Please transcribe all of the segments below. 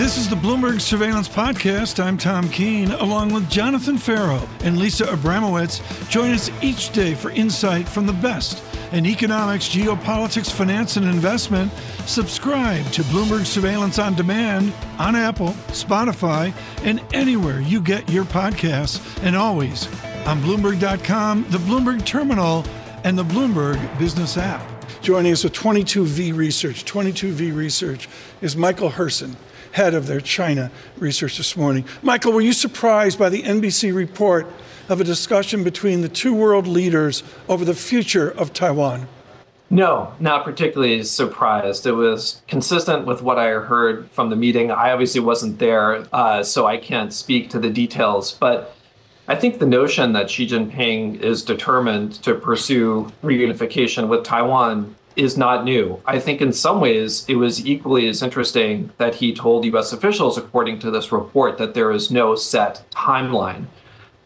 This is the Bloomberg Surveillance Podcast. I'm Tom Keene, along with Jonathan Farrow and Lisa Abramowicz. Join us each day for insight from the best in economics, geopolitics, finance, and investment. Subscribe to Bloomberg Surveillance On Demand on Apple, Spotify, and anywhere you get your podcasts. And always on Bloomberg.com, the Bloomberg Terminal, and the Bloomberg Business App. Joining us with 22V Research. 22V Research is Michael Hirson, head of their China research this morning. Michael, were you surprised by the NBC report of a discussion between the two world leaders over the future of Taiwan? No, not particularly surprised. It was consistent with what I heard from the meeting. I obviously wasn't there, so I can't speak to the details. But I think the notion that Xi Jinping is determined to pursue reunification with Taiwan is not new. I think in some ways it was equally as interesting that he told U.S. officials, according to this report, that there is no set timeline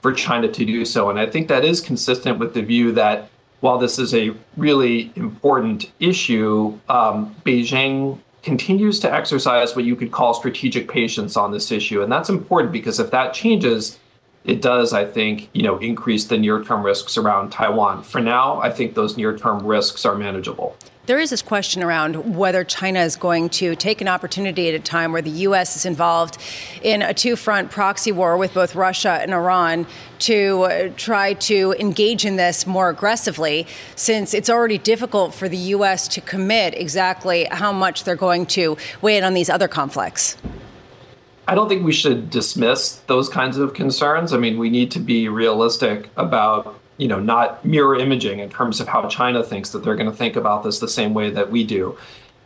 for China to do so. And I think that is consistent with the view that while this is a really important issue, Beijing continues to exercise what you could call strategic patience on this issue. And that's important because if that changes, it does, I think, increase the near-term risks around Taiwan. For now, I think those near-term risks are manageable. There is this question around whether China is going to take an opportunity at a time where the U.S. is involved in a two-front proxy war with both Russia and Iran to try to engage in this more aggressively, since it's already difficult for the U.S. to commit exactly how much they're going to weigh in on these other conflicts. I don't think we should dismiss those kinds of concerns. I mean, we need to be realistic about, not mirror imaging in terms of how China thinks that they're going to think about this the same way that we do.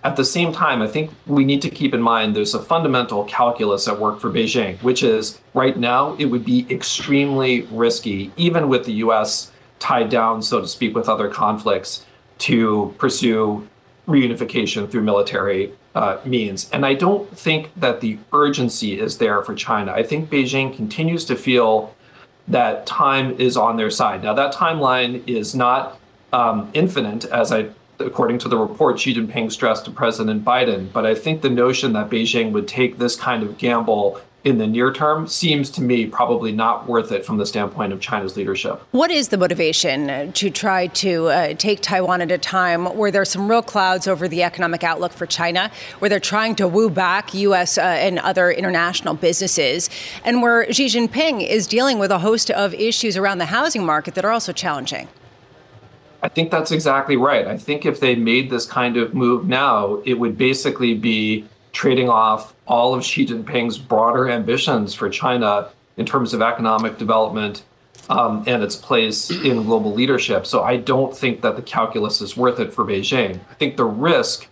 At the same time, I think we need to keep in mind there's a fundamental calculus at work for Beijing, which is right now it would be extremely risky, even with the U.S. tied down, so to speak, with other conflicts, to pursue reunification through military means. And I don't think that the urgency is there for China. I think Beijing continues to feel that time is on their side. Now, that timeline is not infinite, as according to the report, Xi Jinping stressed to President Biden. But I think the notion that Beijing would take this kind of gamble in the near term seems to me probably not worth it from the standpoint of China's leadership. What is the motivation to try to take Taiwan at a time where there's some real clouds over the economic outlook for China, where they're trying to woo back U.S. And other international businesses, and where Xi Jinping is dealing with a host of issues around the housing market that are also challenging? I think that's exactly right. I think if they made this kind of move now, it would basically be trading off all of Xi Jinping's broader ambitions for China in terms of economic development and its place in global leadership. So I don't think that the calculus is worth it for Beijing. I think the risk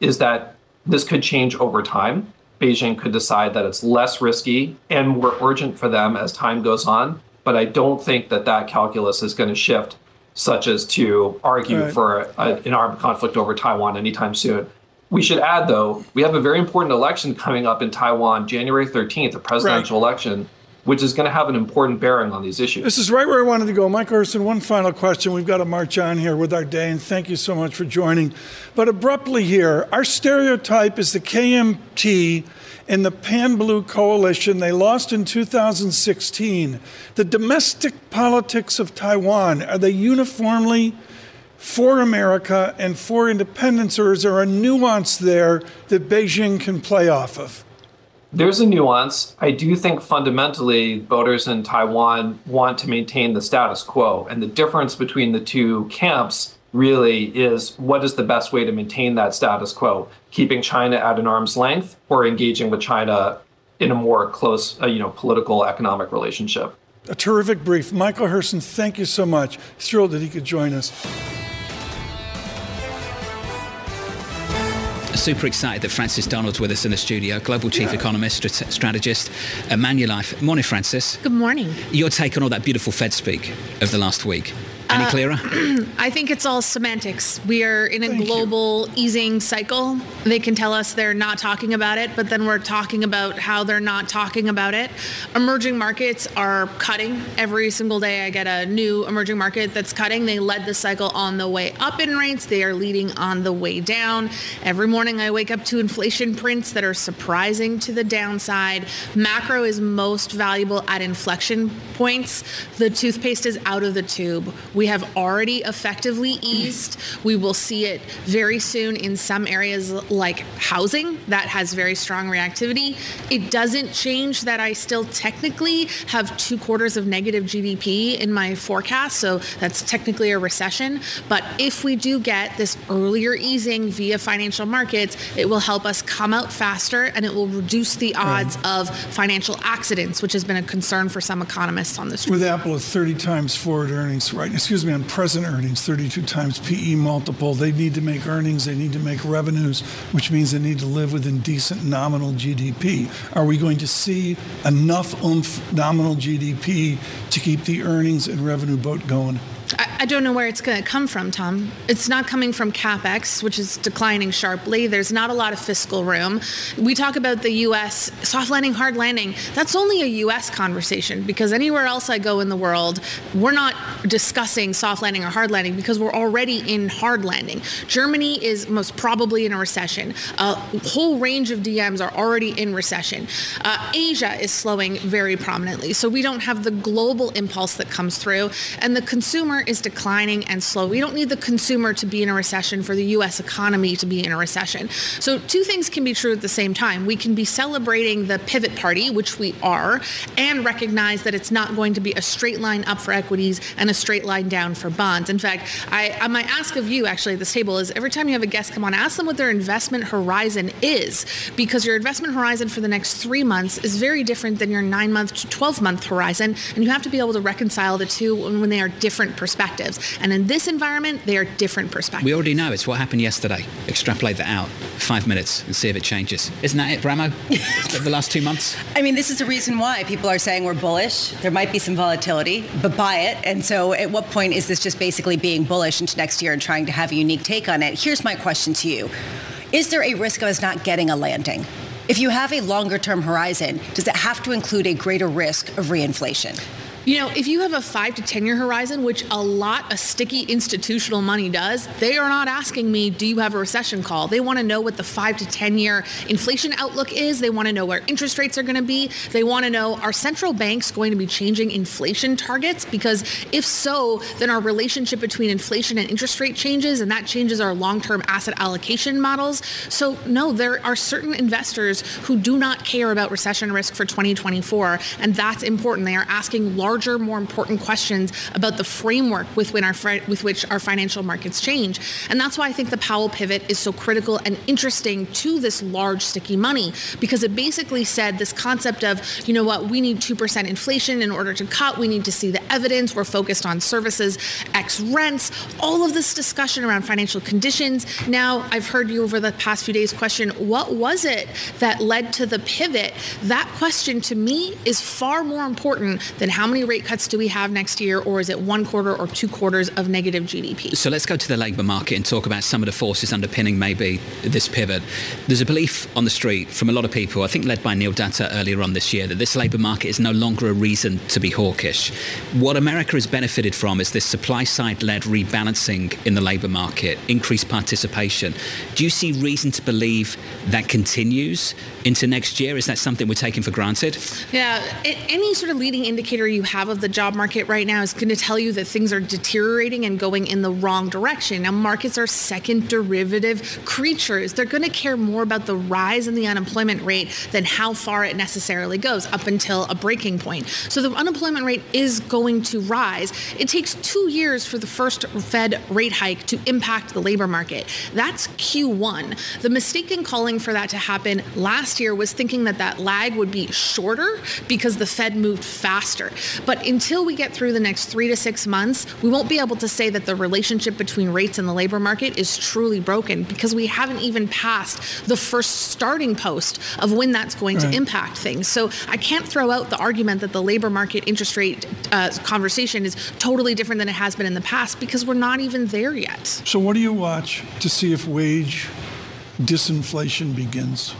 is that this could change over time. Beijing could decide that it's less risky and more urgent for them as time goes on. But I don't think that that calculus is going to shift, such as to argue for an armed conflict over Taiwan anytime soon. We should add, though, we have a very important election coming up in Taiwan, January 13th, a presidential election, which is going to have an important bearing on these issues. This is right where I wanted to go. Michael Hirson, one final question. We've got to march on here with our day, and thank you so much for joining. But abruptly here, our stereotype is the KMT and the Pan Blue coalition. They lost in 2016. The domestic politics of Taiwan, are they uniformly for America and for independence, or is there a nuance there that Beijing can play off of? There's a nuance. I do think fundamentally voters in Taiwan want to maintain the status quo. And the difference between the two camps really is what is the best way to maintain that status quo? Keeping China at an arm's length or engaging with China in a more close, political economic relationship? A terrific brief. Michael Hirson, thank you so much. Thrilled that he could join us. Super excited that Francis Donald's with us in the studio, Global Chief Economist, Strategist at Manulife. Morning, Francis. Good morning. Your take on all that beautiful Fed speak of the last week? Any clearer? I think it's all semantics. We are in a global easing cycle. They can tell us they're not talking about it, but then we're talking about how they're not talking about it. Emerging markets are cutting. Every single day I get a new emerging market that's cutting. They led the cycle on the way up in rates. They are leading on the way down. Every morning I wake up to inflation prints that are surprising to the downside. Macro is most valuable at inflection points. The toothpaste is out of the tube. We have already effectively eased. We will see it very soon in some areas like housing that has very strong reactivity. It doesn't change that I still technically have 2 quarters of negative GDP in my forecast, so that's technically a recession. But if we do get this earlier easing via financial markets, it will help us come out faster and it will reduce the odds of financial accidents, which has been a concern for some economists on the street. With Apple at 30 times forward earnings, right? Excuse me, on present earnings, 32 times PE multiple. They need to make earnings, they need to make revenues, which means they need to live within decent nominal GDP. Are we going to see enough nominal GDP to keep the earnings and revenue boat going? I don't know where it's going to come from, Tom. It's not coming from CapEx, which is declining sharply. There's not a lot of fiscal room. We talk about the U.S. soft landing, hard landing. That's only a U.S. conversation because anywhere else I go in the world, we're not discussing soft landing or hard landing because we're already in hard landing. Germany is most probably in a recession. A whole range of DMs are already in recession. Asia is slowing very prominently. So we don't have the global impulse that comes through. And the consumer is declining and slow. We don't need the consumer to be in a recession for the U.S. economy to be in a recession. So two things can be true at the same time. We can be celebrating the pivot party, which we are, and recognize that it's not going to be a straight line up for equities and a straight line down for bonds. In fact, my ask of you actually at this table is every time you have a guest come on, ask them what their investment horizon is, because your investment horizon for the next 3 months is very different than your 9-month to 12-month horizon, and you have to be able to reconcile the two when they are different perspectives. And in this environment, they are different perspectives. We already know. It's what happened yesterday. Extrapolate that out 5 minutes and see if it changes. Isn't that it, Bramo? Over the last 2 months? I mean, this is the reason why people are saying we're bullish. There might be some volatility, but buy it. And so at what point is this just basically being bullish into next year and trying to have a unique take on it? Here's my question to you. Is there a risk of us not getting a landing? If you have a longer term horizon, does it have to include a greater risk of reinflation? You know, if you have a 5 to 10 year horizon, which a lot of sticky institutional money does, they are not asking me, do you have a recession call? They want to know what the 5 to 10 year inflation outlook is. They want to know where interest rates are going to be. They want to know, are central banks going to be changing inflation targets? Because if so, then our relationship between inflation and interest rate changes, and that changes our long-term asset allocation models. So no, there are certain investors who do not care about recession risk for 2024, and that's important. They are asking larger, more important questions about the framework with which our financial markets change. And that's why I think the Powell pivot is so critical and interesting to this large sticky money, because it basically said this concept of, you know what, we need 2% inflation in order to cut. We need to see the evidence. We're focused on services, X rents, all of this discussion around financial conditions. Now, I've heard you over the past few days question, what was it that led to the pivot? That question to me is far more important than how many rate cuts do we have next year, or is it 1 quarter or 2 quarters of negative GDP? So let's go to the labor market and talk about some of the forces underpinning maybe this pivot. There's a belief on the street from a lot of people, I think led by Neil Dutta earlier on this year, that this labor market is no longer a reason to be hawkish. What America has benefited from is this supply side led rebalancing in the labor market, increased participation. Do you see reason to believe that continues into next year? Is that something we're taking for granted? Yeah, any sort of leading indicator you have of the job market right now is going to tell you that things are deteriorating and going in the wrong direction. Now, markets are second derivative creatures. They're going to care more about the rise in the unemployment rate than how far it necessarily goes up until a breaking point. So the unemployment rate is going to rise. It takes 2 years for the first Fed rate hike to impact the labor market. That's Q1. The mistaken calling for that to happen last year was thinking that that lag would be shorter because the Fed moved faster. But until we get through the next 3 to 6 months, we won't be able to say that the relationship between rates and the labor market is truly broken, because we haven't even passed the first starting post of when that's going to impact things. So I can't throw out the argument that the labor market interest rate conversation is totally different than it has been in the past, because we're not even there yet. So what do you watch to see if wage disinflation begins?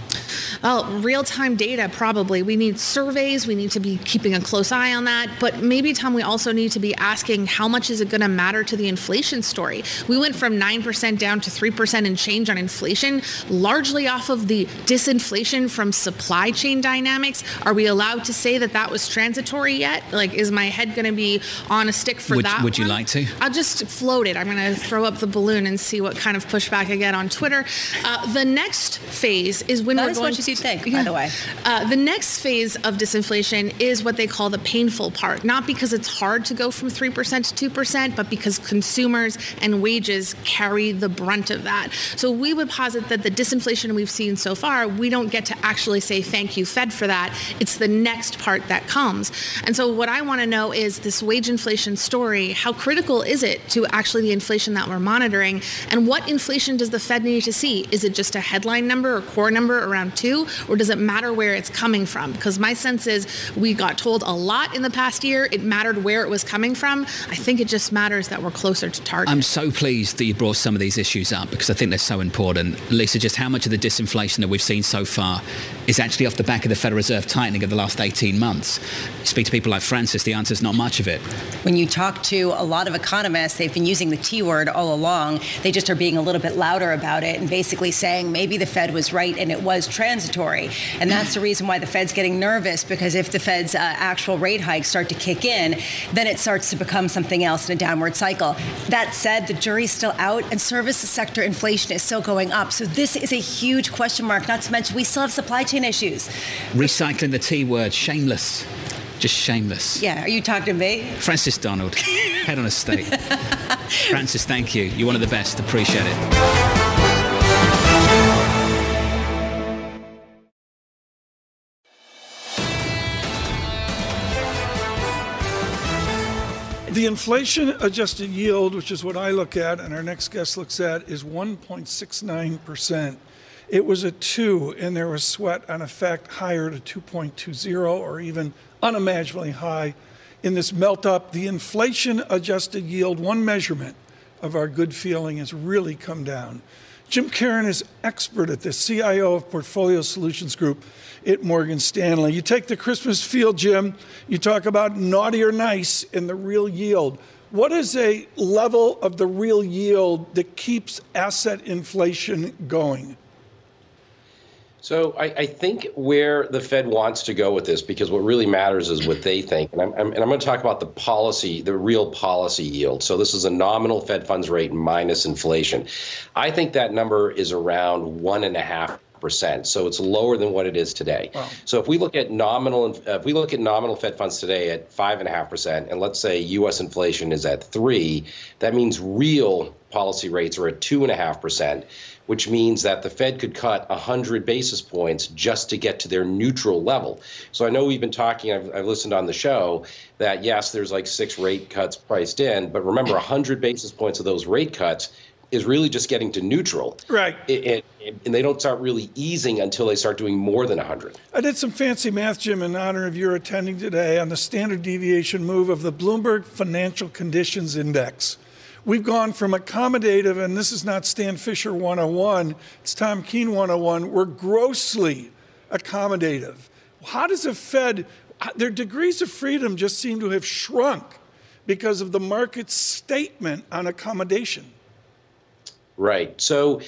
Well, real-time data, probably. We need surveys. We need to be keeping a close eye on that. But maybe, Tom, we also need to be asking, how much is it going to matter to the inflation story? We went from 9% down to 3% and change on inflation, largely off of the disinflation from supply chain dynamics. Are we allowed to say that that was transitory yet? Like, is my head going to be on a stick for that? Would you like to? I'll just float it. I'm going to throw up the balloon and see what kind of pushback I get on Twitter. The next phase is when we're going to... What you think, by the way. The next phase of disinflation is what they call the painful part, not because it's hard to go from 3% to 2%, but because consumers and wages carry the brunt of that. So we would posit that the disinflation we've seen so far, we don't get to actually say thank you, Fed, for that. It's the next part that comes. And so what I want to know is this wage inflation story, how critical is it to actually the inflation that we're monitoring? And what inflation does the Fed need to see? Is it just a headline number or core number around 2%? Or does it matter where it's coming from? Because my sense is we got told a lot in the past year. It mattered where it was coming from. I think it just matters that we're closer to target. I'm so pleased that you brought some of these issues up, because I think they're so important. Lisa, just how much of the disinflation that we've seen so far is actually off the back of the Federal Reserve tightening of the last 18 months? You speak to people like Francis, the answer's not much of it. When you talk to a lot of economists, they've been using the T word all along. They just are being a little bit louder about it and basically saying maybe the Fed was right and it was transitory. And that's the reason why the Fed's getting nervous, because if the Fed's actual rate hikes start to kick in, then it starts to become something else in a downward cycle. That said, the jury's still out and service sector inflation is still going up. So this is a huge question mark, not to mention we still have supply chain issues. Recycling the T word, shameless. Just shameless. Yeah, are you talking to me? Francis Donald, head on a stake. Francis, thank you. You're one of the best. Appreciate it. The inflation-adjusted yield, which is what I look at and our next guest looks at, is 1.69%. It was a 2, and there was sweat on effect higher to 2.20 or even unimaginably high in this melt-up. The inflation-adjusted yield, one measurement of our good feeling, has really come down. Jim Caron is expert at this, CIO of Portfolio Solutions Group at Morgan Stanley. You take the Christmas field, Jim, you talk about naughty or nice and the real yield. What is a level of the real yield that keeps asset inflation going? So I think where the Fed wants to go with this, because what really matters is what they think. And I'm going to talk about the policy, the real policy yield. So this is a nominal Fed funds rate minus inflation. I think that number is around 1.5%. So it's lower than what it is today. Wow. So if we look at nominal Fed funds today at 5.5%, and let's say U.S. inflation is at 3, that means real policy rates are at 2.5%, which means that the Fed could cut 100 basis points just to get to their neutral level. So I know we've been talking, I've listened on the show, that yes, there's like 6 rate cuts priced in, but remember 100 basis points of those rate cuts is really just getting to neutral. Right. And they don't start really easing until they start doing more than 100. I did some fancy math, Jim, in honor of your attending today on the standard deviation move of the Bloomberg Financial Conditions Index. We've gone from accommodative, and this is not Stan Fisher 101, it's Tom Keene 101, we're grossly accommodative. How does the Fed, their degrees of freedom just seem to have shrunk because of the market's statement on accommodation? Right. So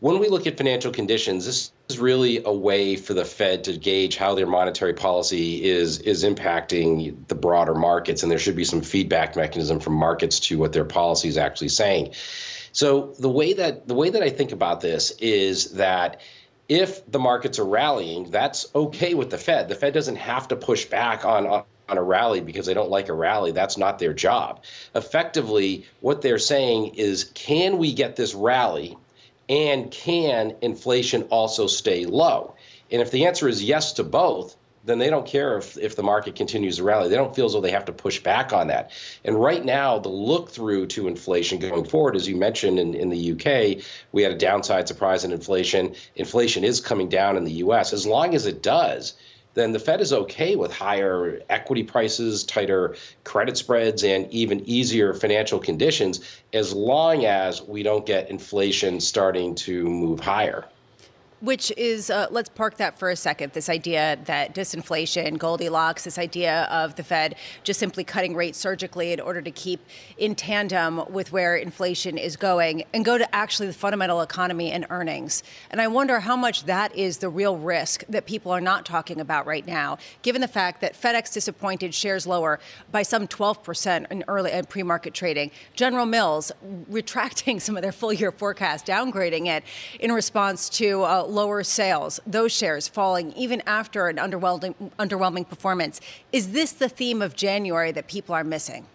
when we look at financial conditions, this is really a way for the Fed to gauge how their monetary policy is impacting the broader markets. And there should be some feedback mechanism from markets to what their policy is actually saying. So the way that I think about this is that if the markets are rallying, that's OK with the Fed. The Fed doesn't have to push back on a rally because they don't like a rally. That's not their job. Effectively, what they're saying is, can we get this rally and can inflation also stay low? And if the answer is yes to both, then they don't care if the market continues to rally. They don't feel as though they have to push back on that. And right now, the look through to inflation going forward, as you mentioned in the UK, we had a downside surprise in inflation. Inflation is coming down in the US. As long as it does, then the Fed is okay with higher equity prices, tighter credit spreads, and even easier financial conditions, as long as we don't get inflation starting to move higher. Which is, let's park that for a second, this idea that disinflation, Goldilocks, this idea of the Fed just simply cutting rates surgically in order to keep in tandem with where inflation is going, and go to actually the fundamental economy and earnings. And I wonder how much that is the real risk that people are not talking about right now, given the fact that FedEx disappointed, shares lower by some 12% in early and pre-market trading. General Mills retracting some of their full-year forecast, downgrading it in response to lower sales, those shares falling even after an underwhelming performance. Is this the theme of January that people are missing?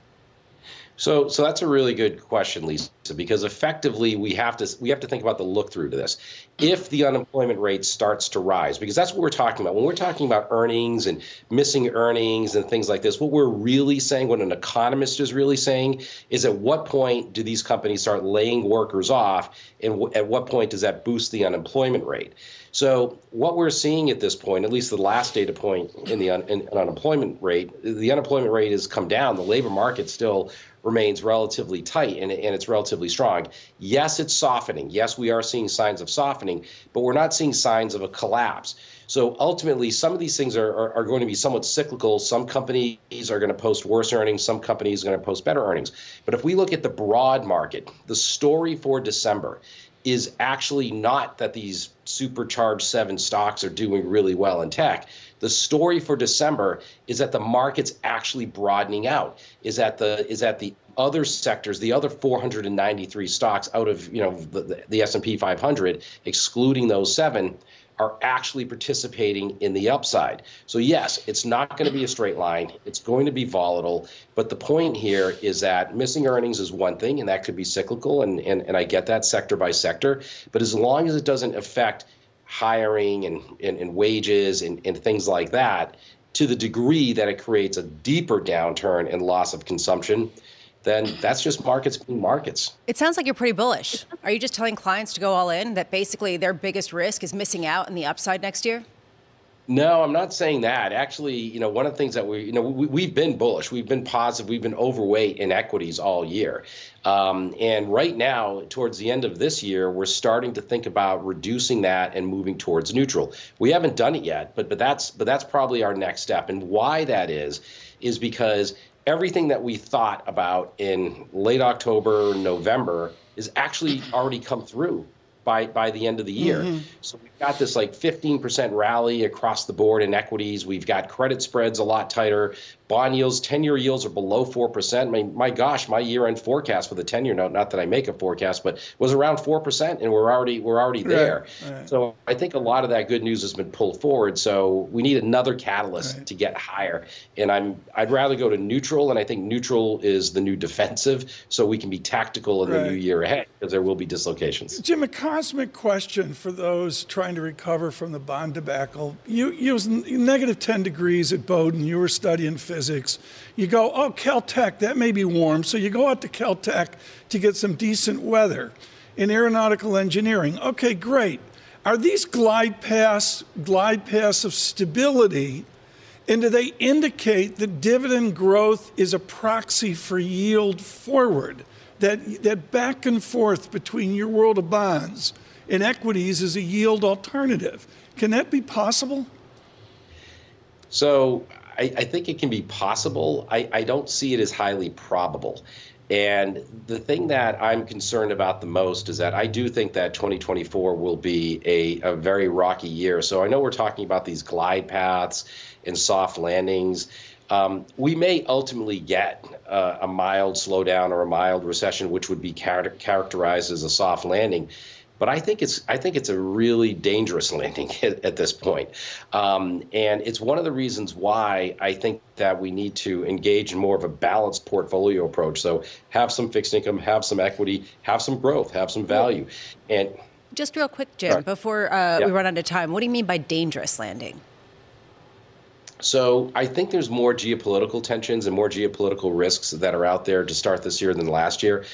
So that's a really good question, Lisa, because effectively we have to think about the look through to this. If the unemployment rate starts to rise, because that's what we're talking about. When we're talking about earnings and missing earnings and things like this, what we're really saying, what an economist is really saying, is at what point do these companies start laying workers off, and at what point does that boost the unemployment rate? So what we're seeing at this point, at least the last data point in the unemployment rate, the unemployment rate has come down. The labor market still remains relatively tight, and it's relatively strong. Yes, it's softening. Yes, we are seeing signs of softening, but we're not seeing signs of a collapse. So ultimately, some of these things are going to be somewhat cyclical. Some companies are going to post worse earnings. Some companies are going to post better earnings. But if we look at the broad market, the story for December is actually not that these supercharged seven stocks are doing really well in tech. The story for December is that the market's actually broadening out, is that the other sectors, the other 493 stocks out of the S&P 500, excluding those seven, are actually participating in the upside. So yes, it's not going to be a straight line. It's going to be volatile. But the point here is that missing earnings is one thing, and that could be cyclical, and I get that sector by sector. But as long as it doesn't affect hiring and wages and things like that, to the degree that it creates a deeper downturn and loss of consumption, then that's just markets being markets. It sounds like you're pretty bullish. Are you just telling clients to go all in, that basically their biggest risk is missing out on the upside next year? No, I'm not saying that. Actually, one of the things that we've been bullish, we've been positive, we've been overweight in equities all year. And right now, towards the end of this year, we're starting to think about reducing that and moving towards neutral. We haven't done it yet, but that's probably our next step. And why that is because everything that we thought about in late October, November is actually already come through by the end of the year. Mm-hmm. So we've got this 15% rally across the board in equities. We've got credit spreads a lot tighter. Bond yields, 10-year yields are below 4%. My gosh, my year-end forecast for the 10-year note, not that I make a forecast, but was around 4%, and we're already there. Right. So I think a lot of that good news has been pulled forward. So we need another catalyst to get higher. And I'd rather go to neutral, and I think neutral is the new defensive, so we can be tactical in the new year ahead, because there will be dislocations. Jim, a cosmic question for those trying to recover from the bond debacle. It was negative 10 degrees at Bowdoin. You were studying physics. You go, oh, Caltech, that may be warm. So you go out to Caltech to get some decent weather in aeronautical engineering. Okay, great. Are these glide paths of stability, and do they indicate that dividend growth is a proxy for yield forward? That back and forth between your world of bonds and equities is a yield alternative. Can that be possible? So I think it can be possible. I don't see it as highly probable. And the thing that I'm concerned about the most is that I do think that 2024 will be a very rocky year. So I know we're talking about these glide paths and soft landings. We may ultimately get a mild slowdown or a mild recession, which would be characterized as a soft landing. But I think it's a really dangerous landing at this point. And it's one of the reasons why I think that we need to engage in more of a balanced portfolio approach. So have some fixed income, have some equity, have some growth, have some value. And just real quick, Jim, before we run out of time, what do you mean by dangerous landing? So I think there's more geopolitical tensions and more geopolitical risks that are out there to start this year than last year.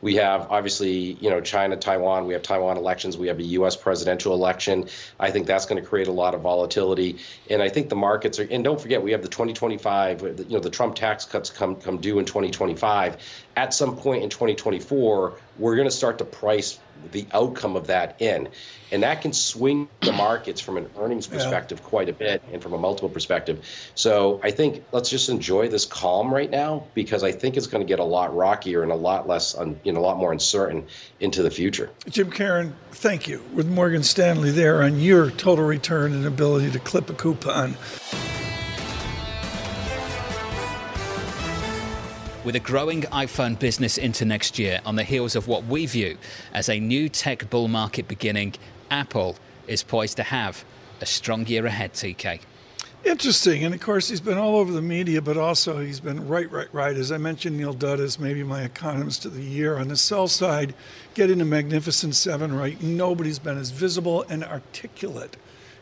We have, obviously, China, Taiwan, we have Taiwan elections, we have a U.S. presidential election. I think that's going to create a lot of volatility. And I think the markets are, and don't forget, we have the 2025, the Trump tax cuts come due in 2025. At some point in 2024, we're going to start to price the outcome of that in. And that can swing the markets from an earnings perspective quite a bit and from a multiple perspective. So I think let's just enjoy this calm right now, because I think it's going to get a lot rockier and a lot less, a lot more uncertain into the future. Jim Caron, thank you. With Morgan Stanley there on your total return and ability to clip a coupon. With a growing iPhone business into next year on the heels of what we view as a new tech bull market beginning, Apple is poised to have a strong year ahead, TK. Interesting. And, of course, he's been all over the media, but also he's been right. As I mentioned, Neil Dutta is maybe my economist of the year. On the sell side, getting a magnificent 7 right, nobody's been as visible and articulate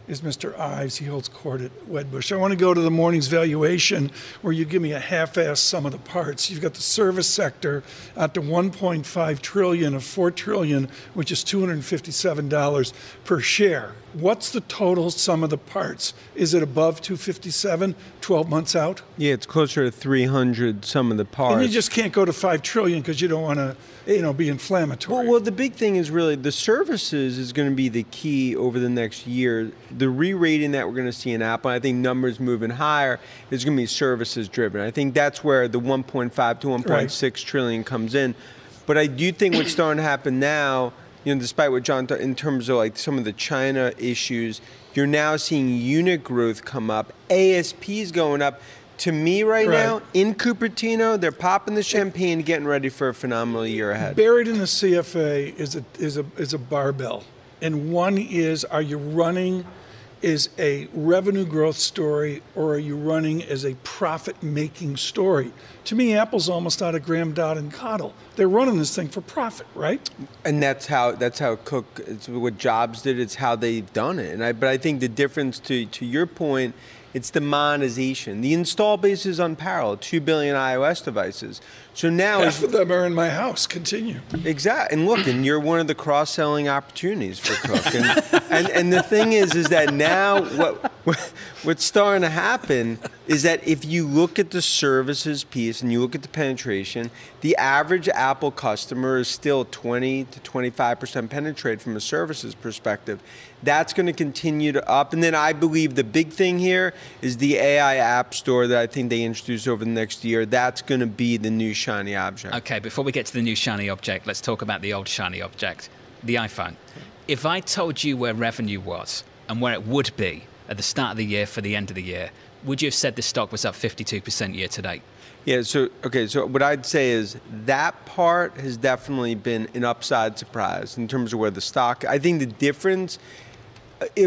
is Mr. Ives. He holds court at Wedbush. I want to go to the morning's valuation, where you give me a half-assed sum of the parts. You've got the service sector out to $1.5 trillion of $4 trillion, which is $257 per share. What's the total sum of the parts? Is it above 257, 12 months out? Yeah, it's closer to 300 sum of the parts. And you just can't go to $5 trillion because you don't want to be inflammatory. Well, the big thing is really the services is going to be the key over the next year. The re-rating that we're going to see in Apple, I think numbers moving higher, is going to be services driven. I think that's where the 1.5 to 1.6 trillion comes in. But I do think what's starting to happen now, despite what John, in terms of like some of the China issues, you're now seeing unit growth come up, ASPs going up. To me right now, in Cupertino, they're popping the champagne, getting ready for a phenomenal year ahead. Buried in the CFA is a barbell. And one is, are you running as a revenue growth story, or are you running as a profit-making story? To me, Apple's almost out of Graham, Dodd, and Cottle. They're running this thing for profit, right? And that's how Cook, it's what Jobs did, it's how they've done it. But I think the difference, to your point, it's the monetization. The install base is unparalleled, 2 billion iOS devices. So now half of them are in my house. Continue. Exactly. And look, and you're one of the cross-selling opportunities for Cook. And the thing is that now what's starting to happen is that if you look at the services piece and you look at the penetration, the average Apple customer is still 20 to 25% penetrated from a services perspective. That's going to continue to up. And then I believe the big thing here is the AI app store that I think they introduced over the next year. That's going to be the new shiny object. Okay, before we get to the new shiny object, let's talk about the old shiny object, the iPhone. If I told you where revenue was and where it would be at the start of the year for the end of the year, would you have said the stock was up 52% year to date? Yeah, so what I'd say is that part has definitely been an upside surprise in terms of where the stock, I think the difference, it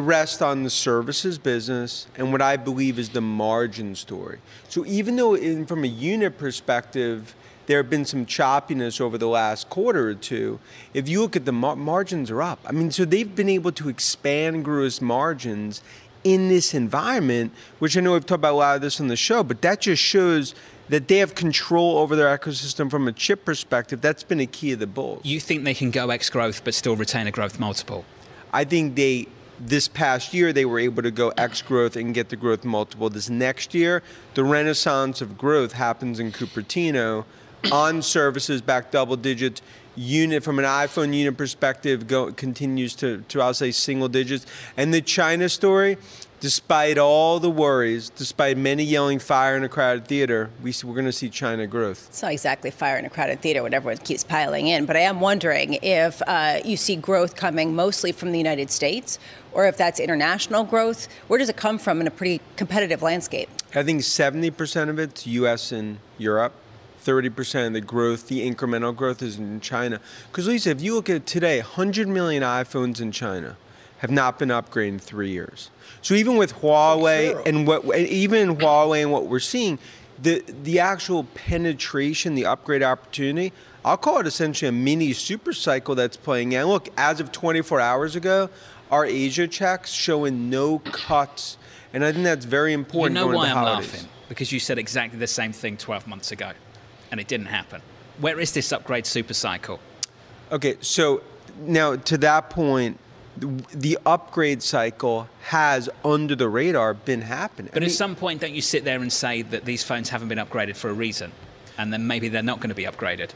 rests on the services business and what I believe is the margin story. So even though from a unit perspective, there have been some choppiness over the last quarter or two. If you look at the margins are up. So they've been able to expand gross margins in this environment, which I know we've talked about a lot of this on the show, but that just shows that they have control over their ecosystem from a chip perspective. That's been a key of the bulls. You think they can go X growth but still retain a growth multiple? I think this past year, they were able to go X growth and get the growth multiple. This next year, the renaissance of growth happens in Cupertino on services, back double digits. Unit from an iPhone unit perspective continues to I'll say single digits. And the China story, despite all the worries, despite many yelling fire in a crowded theater, we're going to see China growth. It's not exactly fire in a crowded theater when everyone keeps piling in, but I am wondering if you see growth coming mostly from the United States, or if that's international growth. Where does it come from in a pretty competitive landscape? I think 70% of it's U.S. and Europe. 30% of the growth, the incremental growth, is in China. Because, Lisa, if you look at it today, 100 million iPhones in China have not been upgraded in 3 years. So even with Huawei and what we're seeing, the actual penetration, the upgrade opportunity, I'll call it essentially a mini super cycle that's playing out. Look, as of 24 hours ago, our Asia checks showing no cuts And I think that's very important. You know why I'm laughing? Because you said exactly the same thing 12 months ago, and it didn't happen. Where is this upgrade super cycle? Okay, so now to that point, the upgrade cycle has, under the radar, been happening. But I mean, at some point, don't you sit there and say that these phones haven't been upgraded for a reason, and then maybe they're not going to be upgraded?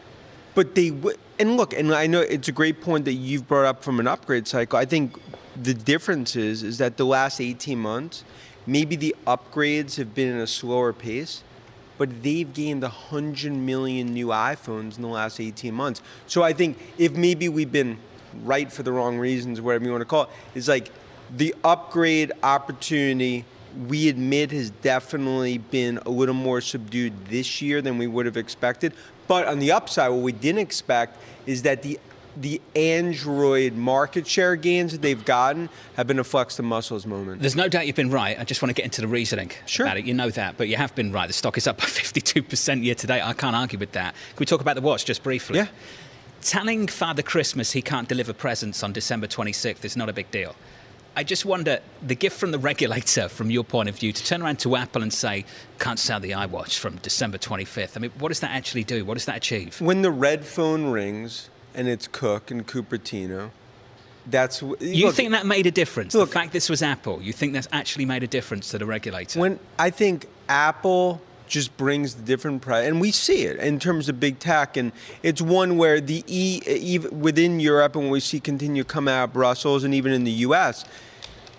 But they would. And look, and I know it's a great point that you've brought up from an upgrade cycle. I think the difference is that the last 18 months, maybe the upgrades have been at a slower pace, but they've gained 100 million new iPhones in the last 18 months. So I think if maybe we've been right for the wrong reasons, whatever you want to call it, is like the upgrade opportunity, we admit, has definitely been a little more subdued this year than we would have expected. But on the upside, what we didn't expect is that the Android market share gains that they've gotten have been a flex the muscles moment. There's no doubt you've been right. I just want to get into the reasoning about it. You know that, but you have been right. The stock is up by 52% year to date. I can't argue with that. Can we talk about the watch just briefly? Yeah. Telling Father Christmas he can't deliver presents on December 26th is not a big deal. I just wonder, the gift from the regulator, from your point of view, to turn around to Apple and say, can't sell the iWatch from December 25th. I mean, what does that actually do? What does that achieve? When the red phone rings and it's Cook and Cupertino, that's... You think that made a difference? Look, the fact this was Apple, you think that's actually made a difference to the regulator? When I think Apple just brings the different price, and we see it in terms of big tech, and it's one where the even within Europe, and we see continue come out of Brussels, and even in the U.S.,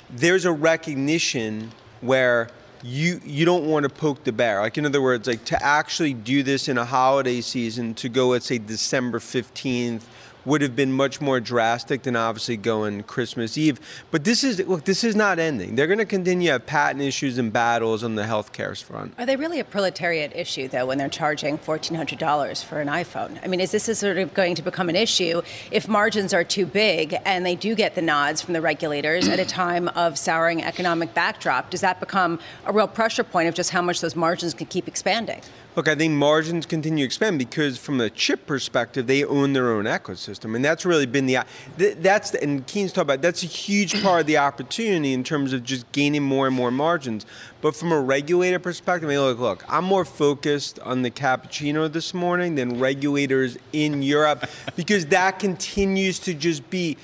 there's a recognition where you don't want to poke the bear. Like, in other words, like to actually do this in a holiday season, to go, let's say, December 15th, would have been much more drastic than obviously going Christmas Eve. But this is, look, this is not ending. They're going to continue to have patent issues and battles on the healthcare front. Are they really a proletariat issue, though, when they're charging $1,400 for an iPhone? I mean, is this sort of going to become an issue if margins are too big and they do get the nods from the regulators at a time of souring economic backdrop? Does that become a real pressure point of just how much those margins can keep expanding? Look, I think margins continue to expand because from a chip perspective, they own their own ecosystem. And that's really been and Keene's talking about, that's a huge part of the opportunity in terms of just gaining more and more margins. But from a regulator perspective, I mean, look, I'm more focused on the cappuccino this morning than regulators in Europe, because that continues to just be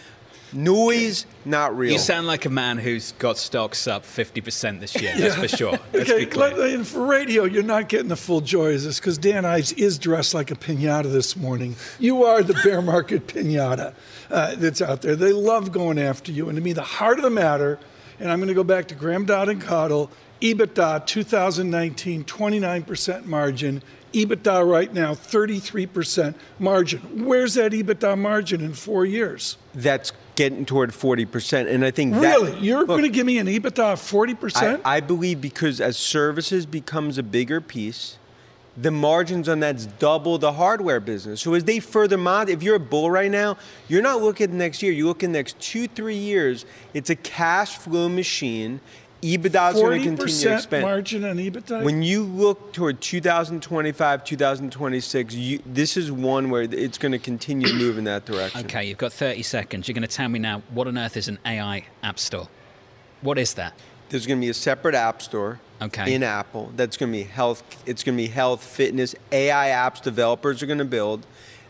noise, not real. You sound like a man who's got stocks up 50% this year, that's for sure. Okay, and for radio, you're not getting the full joy of this, because Dan Ives is dressed like a pinata this morning. You are the bear market pinata that's out there. They love going after you. And to me, the heart of the matter, and I'm going to go back to Graham Dodd and Cottle, EBITDA 2019, 29% margin. EBITDA right now, 33% margin. Where's that EBITDA margin in 4 years? That's getting toward 40%, and I think you're going to give me an EBITDA of 40%? I believe, because as services becomes a bigger piece, the margins on that's double the hardware business. So as they further if you're a bull right now, you're not looking at the next year. You look at the next 2-3 years. It's a cash flow machine. EBITDA is going to continue to expand. 40% margin on EBITDA? When you look toward 2025, 2026, this is one where it's going to continue to move in that direction. Okay, you've got 30 seconds. You're going to tell me now, what on earth is an AI app store? What is that? There's going to be a separate app store in Apple. That's going to be health. It's going to be health, fitness, AI apps developers are going to build.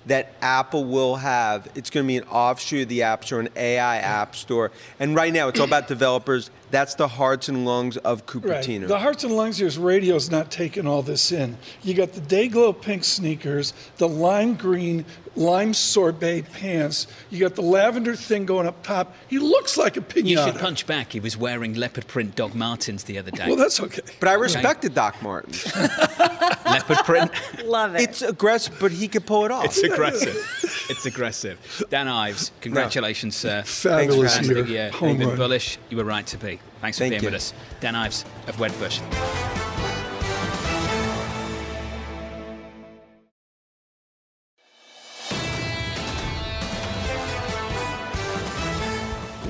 That Apple will have, it's going to be an offshoot of the App Store, an AI App Store. And right now, it's all about developers. That's the hearts and lungs of Cupertino. Right. The hearts and lungs here is radio's not taking all this in. You got the Dayglow pink sneakers, the lime green, lime sorbet pants. You got the lavender thing going up top. He looks like a pinata. You should punch back. He was wearing leopard print Doc Martens the other day. Well, that's okay. But I respected Doc Martens. Leopard print. Love it. It's aggressive, but he could pull it off. It's aggressive. It's aggressive. Dan Ives, congratulations, sir. Fabulous year. You've been bullish. You were right to be. Thanks for being with us. Dan Ives of Wedbush.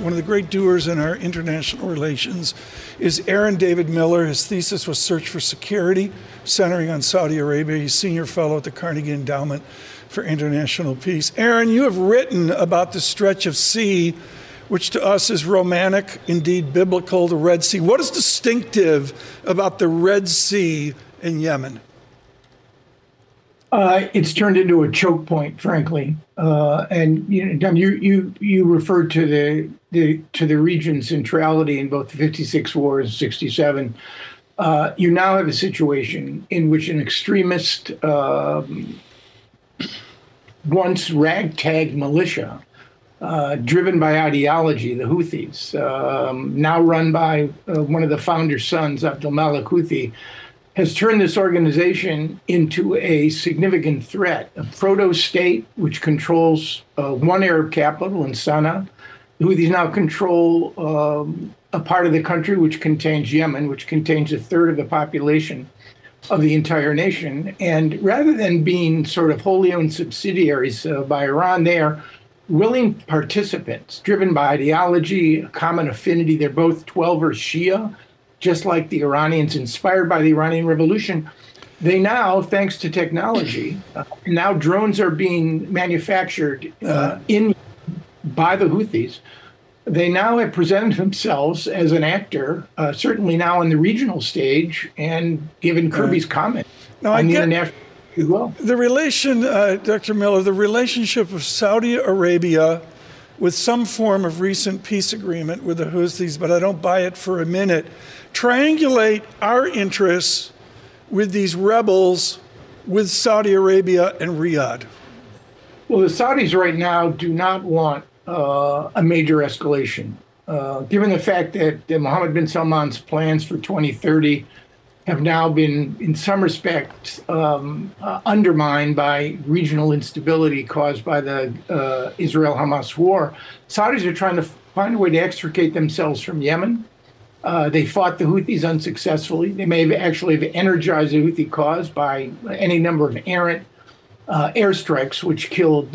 One of the great doers in our international relations is Aaron David Miller. His thesis was Search for Security, centering on Saudi Arabia. He's senior fellow at the Carnegie Endowment for International Peace. Aaron, you have written about the Stretch of Sea, which to us is romantic, indeed biblical, the Red Sea. What is distinctive about the Red Sea in Yemen? It's turned into a choke point, frankly. And you referred to the region's centrality in both the 56 wars, 67. You now have a situation in which an extremist, once ragtag militia, driven by ideology, the Houthis, now run by one of the founder's sons, Abdul Malik Houthi, has turned this organization into a significant threat, a proto-state which controls one Arab capital in Sana'a. The Houthis now control a part of the country which contains Yemen, which contains a third of the population of the entire nation. And rather than being sort of wholly owned subsidiaries by Iran, they are willing participants driven by ideology, a common affinity. They're both Twelvers Shia, just like the Iranians, inspired by the Iranian Revolution. They now, thanks to technology, now drones are being manufactured by the Houthis. They now have presented themselves as an actor, certainly now on the regional stage, and given Kirby's comment on the international as well. The relation, Dr. Miller, the relationship of Saudi Arabia with some form of recent peace agreement with the Houthis, but I don't buy it for a minute, triangulate our interests with these rebels with Saudi Arabia and Riyadh. Well, the Saudis right now do not want a major escalation. Given the fact that Mohammed bin Salman's plans for 2030 have now been, in some respects, undermined by regional instability caused by the Israel-Hamas war, Saudis are trying to find a way to extricate themselves from Yemen. They fought the Houthis unsuccessfully. They may have actually energized the Houthi cause by any number of errant airstrikes, which killed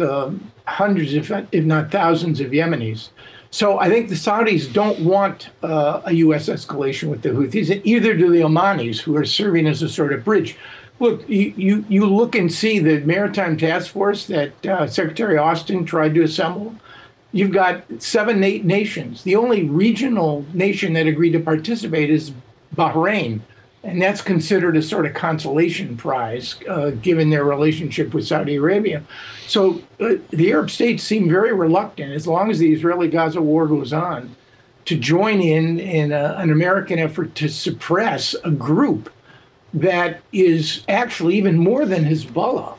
hundreds, if not thousands, of Yemenis. So I think the Saudis don't want a U.S. escalation with the Houthis, and either do the Omanis, who are serving as a sort of bridge. Look, you look and see the maritime task force that Secretary Austin tried to assemble. You've got 7, 8 nations. The only regional nation that agreed to participate is Bahrain. And that's considered a sort of consolation prize, given their relationship with Saudi Arabia. So the Arab states seem very reluctant, as long as the Israeli-Gaza war goes on, to join in an American effort to suppress a group that is actually, even more than Hezbollah,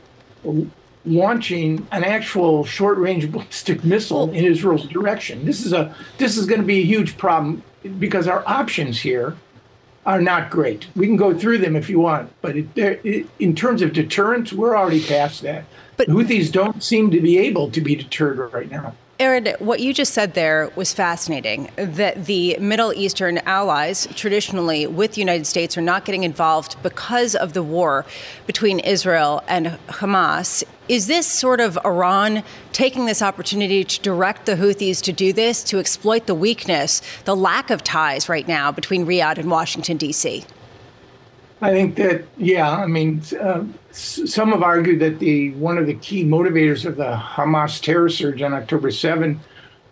launching an actual short-range ballistic missile in Israel's direction. This is going to be a huge problem, because our options here are not great. We can go through them if you want, but in terms of deterrence, we're already past that. But Houthis don't seem to be able to be deterred right now. Aaron, what you just said there was fascinating, that the Middle Eastern allies traditionally with the United States are not getting involved because of the war between Israel and Hamas. Is this sort of Iran taking this opportunity to direct the Houthis to do this, to exploit the weakness, the lack of ties right now between Riyadh and Washington, D.C.? I think that, some have argued that one of the key motivators of the Hamas terror surge on October 7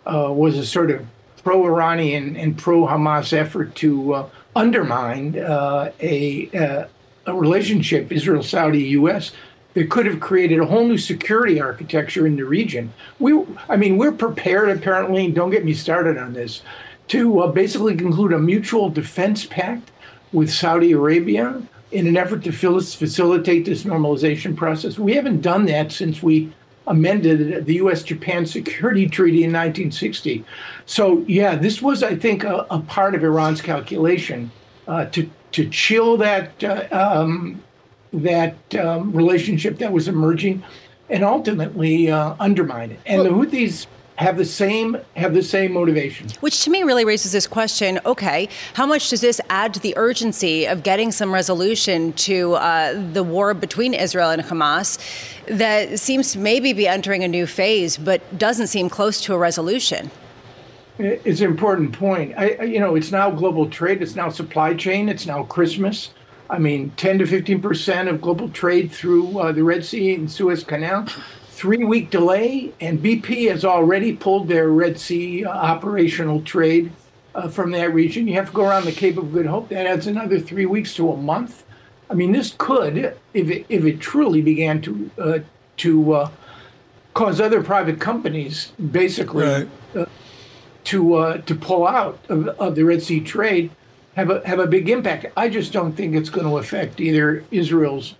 was a sort of pro-Iranian and pro-Hamas effort to undermine a relationship, Israel-Saudi-U.S., that could have created a whole new security architecture in the region. We're prepared, apparently, and don't get me started on this, to basically conclude a mutual defense pact with Saudi Arabia in an effort to facilitate this normalization process. We haven't done that since we amended the U.S.-Japan Security Treaty in 1960. So, this was, I think, a part of Iran's calculation to chill that relationship that was emerging, and ultimately undermine it. And the Houthis have the same motivation. Which to me really raises this question, okay, how much does this add to the urgency of getting some resolution to the war between Israel and Hamas that seems to maybe be entering a new phase, but doesn't seem close to a resolution? It's an important point. It's now global trade, it's now supply chain, it's now Christmas. 10 to 15% of global trade through the Red Sea and Suez Canal. 3-week delay, and BP has already pulled their Red Sea operational trade from that region. You have to go around the Cape of Good Hope. That adds another 3 weeks to a month. I mean, this could, if it truly began to cause other private companies basically to pull out of the Red Sea trade, have a big impact. I just don't think it's going to affect either Israel's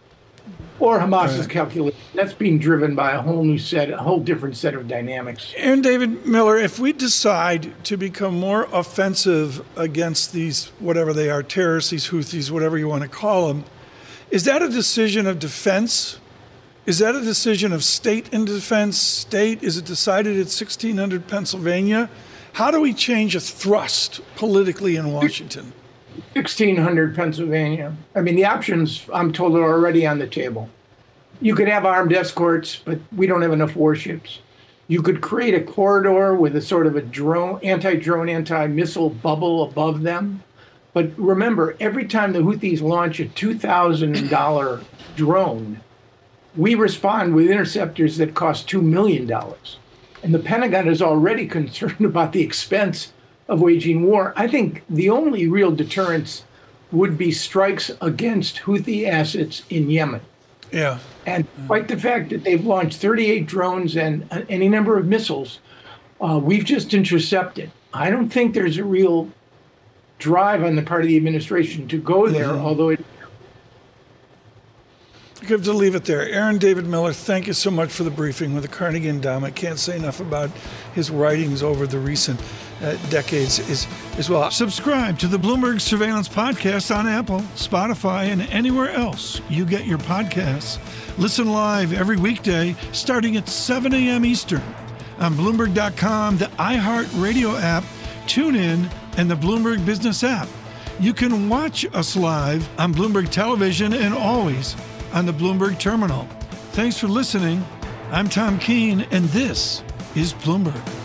or Hamas's calculation. That's being driven by a whole different set of dynamics. Aaron David Miller, if we decide to become more offensive against these, whatever they are, terrorists, these Houthis, whatever you want to call them, is that a decision of defense? Is that a decision of state and defense? State, is it decided at 1600 Pennsylvania? How do we change a thrust politically in Washington? 1600 Pennsylvania. I mean, the options, I'm told, are already on the table. You could have armed escorts, but we don't have enough warships. You could create a corridor with a sort of a drone, anti-drone, anti-missile bubble above them. But remember, every time the Houthis launch a $2,000 drone, we respond with interceptors that cost $2 million. And the Pentagon is already concerned about the expense of waging war. I think the only real deterrence would be strikes against Houthi assets in Yemen. Yeah. And despite the fact that they've launched 38 drones and any number of missiles, we've just intercepted. I don't think there's a real drive on the part of the administration to go there, although it... You have to leave it there. Aaron David Miller, thank you so much for the briefing with the Carnegie Endowment. Can't say enough about his writings over the recent decades as well. Subscribe to the Bloomberg Surveillance Podcast on Apple, Spotify, and anywhere else you get your podcasts. Listen live every weekday starting at 7 a.m. Eastern on Bloomberg.com, the iHeartRadio app, TuneIn, and the Bloomberg Business app. You can watch us live on Bloomberg Television and always on the Bloomberg Terminal. Thanks for listening. I'm Tom Keene, and this is Bloomberg.